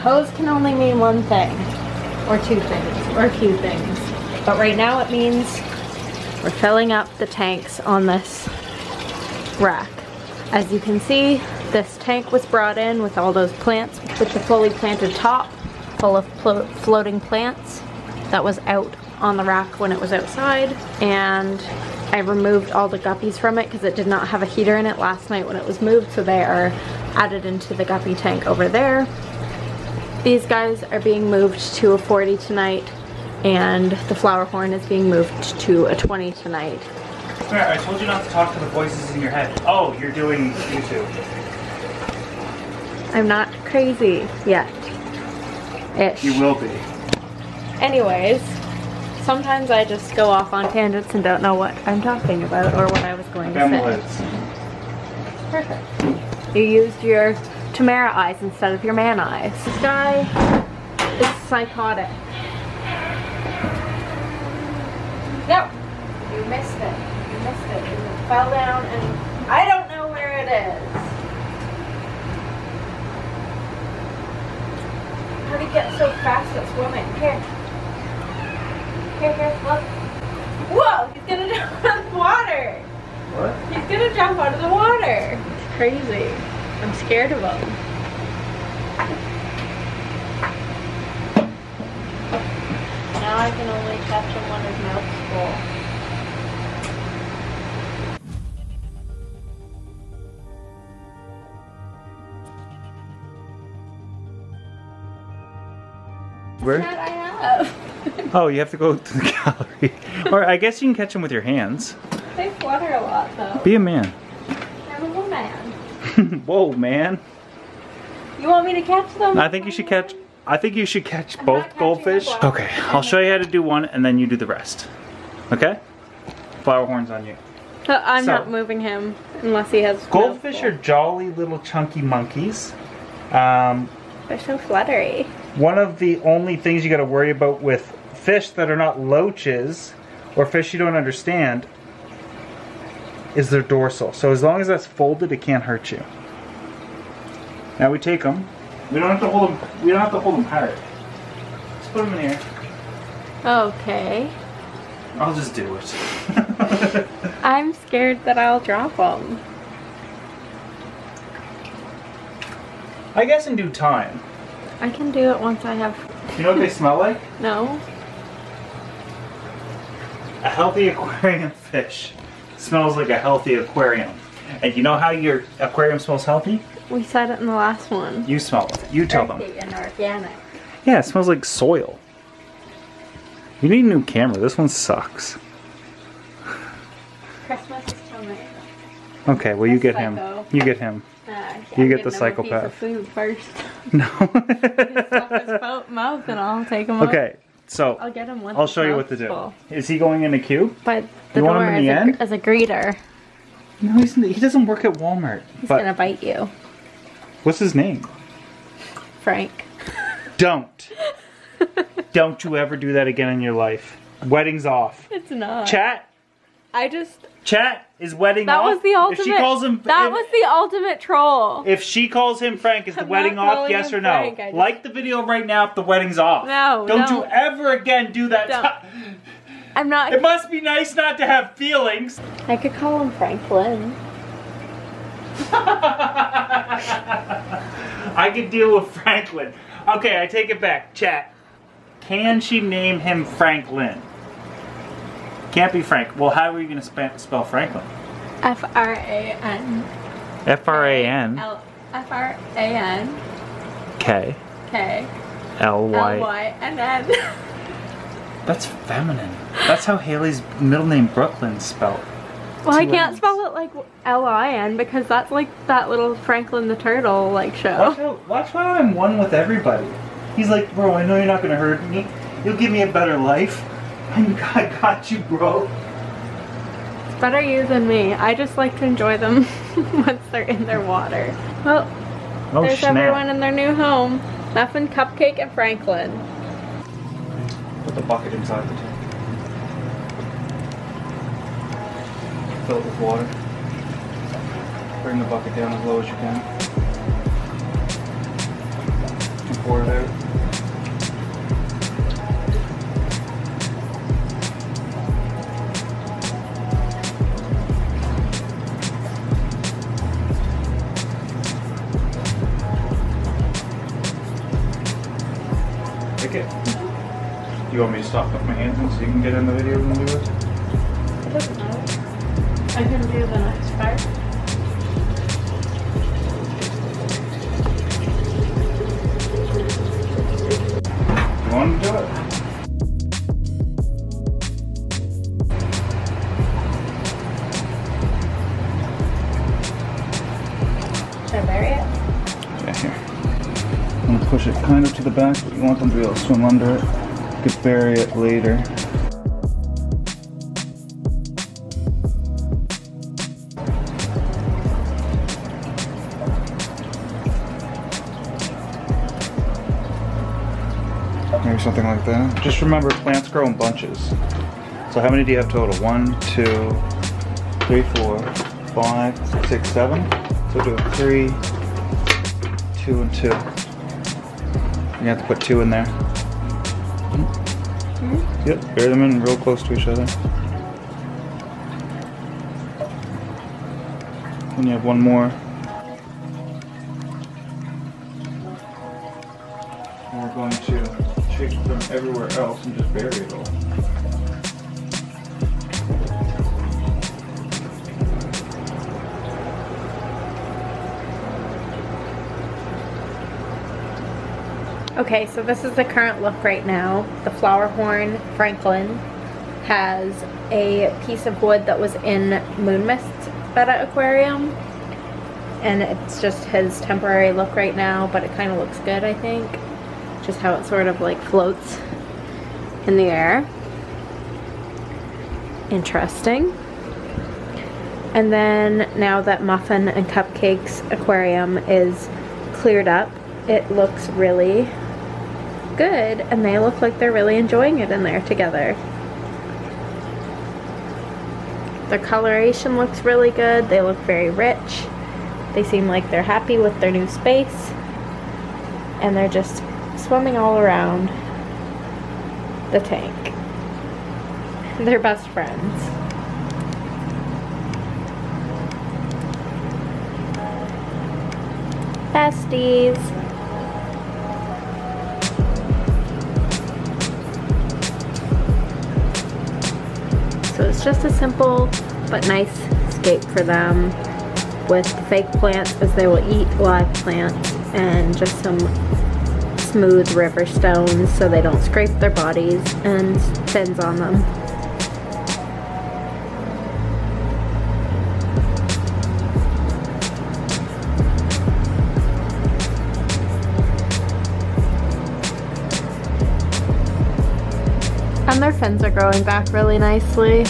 Hose can only mean one thing, or two things, or a few things. But right now it means we're filling up the tanks on this rack. As you can see, this tank was brought in with all those plants, with the fully planted top, full of floating plants. That was out on the rack when it was outside, and I removed all the guppies from it because it did not have a heater in it last night when it was moved, so they are added into the guppy tank over there. These guys are being moved to a 40 tonight, and the flower horn is being moved to a 20 tonight. I told you not to talk to the voices in your head. Oh, you're doing YouTube. I'm not crazy yet. Ish. You will be. Anyways, sometimes I just go off on tangents and don't know what I'm talking about or what I was going to say. Perfect. You used your Tamara eyes instead of your man eyes. This guy is psychotic. No, you missed it. You missed it. It fell down and I don't know where it is. How do you get so fast at swimming? Here. Here, look. Whoa, he's gonna jump out of the water. What? He's gonna jump out of the water. It's crazy. I'm scared of him. Now I can only catch him when his mouth's full. Where? That I have. Oh, you have to go to the gallery. Or I guess you can catch him with your hands. They flutter a lot, though. Be a man. I'm a woman. Whoa, man. You want me to catch them? I think you should catch both goldfish. Okay, I'll show you how to do one and then you do the rest. Okay? Flower horn's on you. I'm not moving him unless he has... Goldfish are jolly little chunky monkeys. They're so fluttery. One of the only things you gotta worry about with fish that are not loaches or fish you don't understand is their dorsal. So as long as that's folded, it can't hurt you. Now we take them. We don't have to hold them. We don't have to hold them hard. Just put them in here. Okay. I'll just do it. I'm scared that I'll drop them. I guess in due time. I can do it once I have. You know what they smell like? No. A healthy aquarium fish smells like a healthy aquarium. And you know how your aquarium smells healthy? We said it in the last one. You smell it. You tell them. And organic. Yeah, it smells like soil. You need a new camera. This one sucks. Christmas is coming. Okay, well, you get him. You get him. You get the psychopath. Food first. No. Stuff his mouth and I'll take him. Okay. Up. So I'll show you what to do. Full. Is he going in a queue? But you want him in the end? As a greeter. No, he doesn't work at Walmart. He's gonna bite you. What's his name? Frank. Don't. Don't you ever do that again in your life. Wedding's off. It's not. Chat. Chat is wedding off. That was the ultimate. If she calls him, that was the ultimate troll. If she calls him Frank, is the wedding off? Yes or no? Like the video right now if the wedding's off. No. Don't you ever again do that. I'm not. It must be nice not to have feelings. I could call him Franklin. I could deal with Franklin. Okay, I take it back. Chat. Can she name him Franklin? Can't be Frank. Well, how are you going to spell Franklin? F-R-A-N. F-R-A-N? F-R-A-N. K. K. L-Y. L-Y-N-N. That's feminine. That's how Haley's middle name Brooklyn's spelled. Well, I can't spell it like L-I-N because that's like that little Franklin the Turtle like show. Watch how I'm one with everybody. He's like, bro, I know you're not going to hurt me. You'll give me a better life. I got you, bro. It's better you than me. I just like to enjoy them once they're in their water. Well, there's everyone in their new home. Muffin, Cupcake, and Franklin. Put the bucket inside the tank. Fill it with water. Bring the bucket down as low as you can. for now. Like it? You want me to stop with my hands in so you can get in the video and do it? It doesn't matter. I can do the next part. You want to do it? Should I bury it? Yeah, here. I'm going to push it kind of to the back, but you want them to be able to swim under it. You could bury it later. Maybe something like that. Just remember, plants grow in bunches. So how many do you have total? 1, 2, 3, 4, 5, 6, 7. So do 3, 2, and 2. You have to put 2 in there. Mm-hmm. Yep, bury them in real close to each other. And you have one more. And we're going to take it from everywhere else and just bury it all. Okay, so this is the current look right now. The flower horn Franklin has a piece of wood that was in Moon Mist's Betta aquarium, and it's just his temporary look right now, but it kind of looks good, I think. Just how it sort of like floats in the air. Interesting. And then now that Muffin and Cupcake's aquarium is cleared up, it looks really good, and they look like they're really enjoying it in there together. Their coloration looks really good. They look very rich. They seem like they're happy with their new space, and they're just swimming all around the tank. They're best friends. Besties. So it's just a simple but nice escape for them, with fake plants as they will eat live plants, and just some smooth river stones so they don't scrape their bodies and fins on them. And their fins are growing back really nicely.